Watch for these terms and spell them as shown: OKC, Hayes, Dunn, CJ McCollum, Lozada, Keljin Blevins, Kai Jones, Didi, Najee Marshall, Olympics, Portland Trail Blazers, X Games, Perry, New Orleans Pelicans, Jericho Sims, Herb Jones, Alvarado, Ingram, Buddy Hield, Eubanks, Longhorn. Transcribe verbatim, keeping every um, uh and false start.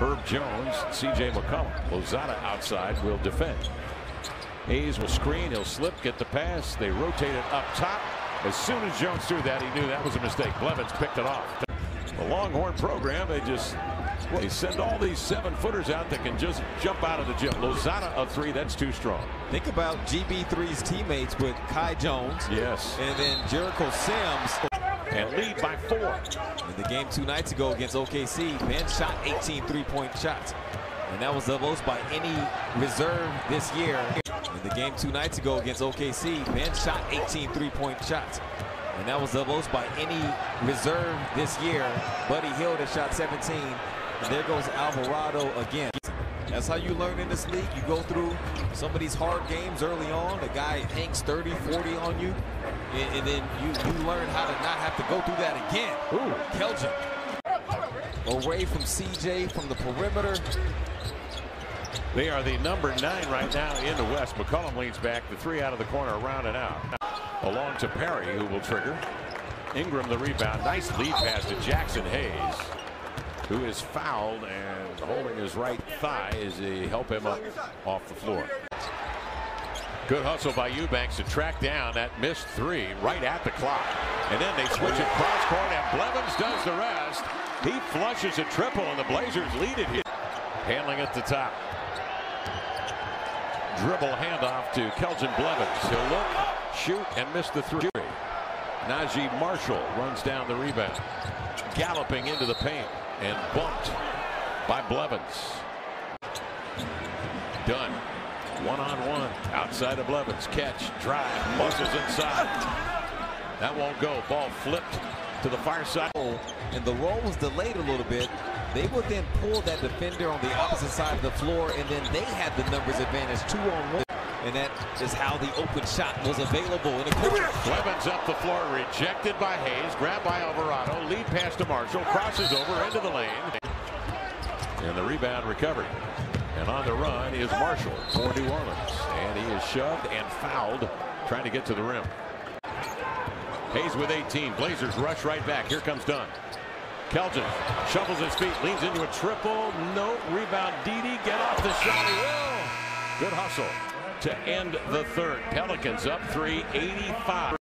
Herb Jones, C J McCollum. Lozada outside will defend. Hayes will screen. He'll slip, get the pass. They rotate it up top. As soon as Jones threw that, he knew that was a mistake. Blevins picked it off. The Longhorn program, they just they send all these seven footers out that can just jump out of the gym. Lozada of three, that's too strong. Think about G B three's teammates with Kai Jones. Yes. And then Jericho Sims. And lead by four. In the game two nights ago against O K C, Ben shot eighteen three-point shots. And that was the most by any reserve this year. In the game two nights ago against O K C, Ben shot eighteen three-point shots. And that was the most by any reserve this year. Buddy Hield has shot seventeen. And there goes Alvarado again. That's how you learn in this league. You go through some of these hard games early on. The guy hangs thirty, forty on you. And, and then you, you learn how to not have to go through that again. Ooh, Keljin. Away from C J from the perimeter. They are the number nine right now in the West. McCollum leads back. The three out of the corner, around and out. Along to Perry, who will trigger. Ingram the rebound. Nice lead pass to Jackson Hayes, who is fouled and holding his right thigh as they help him up off the floor. Good hustle by Eubanks to track down that missed three right at the clock. And then they switch it cross court and Blevins does the rest. He flushes a triple and the Blazers lead it here. Handling at the top. Dribble handoff to Keljin Blevins. He'll look, shoot, and miss the three. Najee Marshall runs down the rebound. Galloping into the paint and bumped by Blevins. Dunn, one-on-one, outside of Blevins. Catch, drive, muscles inside. That won't go. Ball flipped to the far side. And the roll was delayed a little bit. They would then pull that defender on the opposite side of the floor, and then they had the numbers advantage, two on one. And that is how the open shot was available in the corner. Blevins up the floor, rejected by Hayes, grabbed by Alvarado, lead pass to Marshall, crosses over into the lane. And the rebound recovered. And on the run is Marshall for New Orleans. And he is shoved and fouled, trying to get to the rim. Hayes with eighteen. Blazers rush right back. Here comes Dunn. Keljin shuffles his feet, leans into a triple. No, rebound. Didi, get off the shot. He will. Good hustle to end the third. Pelicans up three, eighty-five.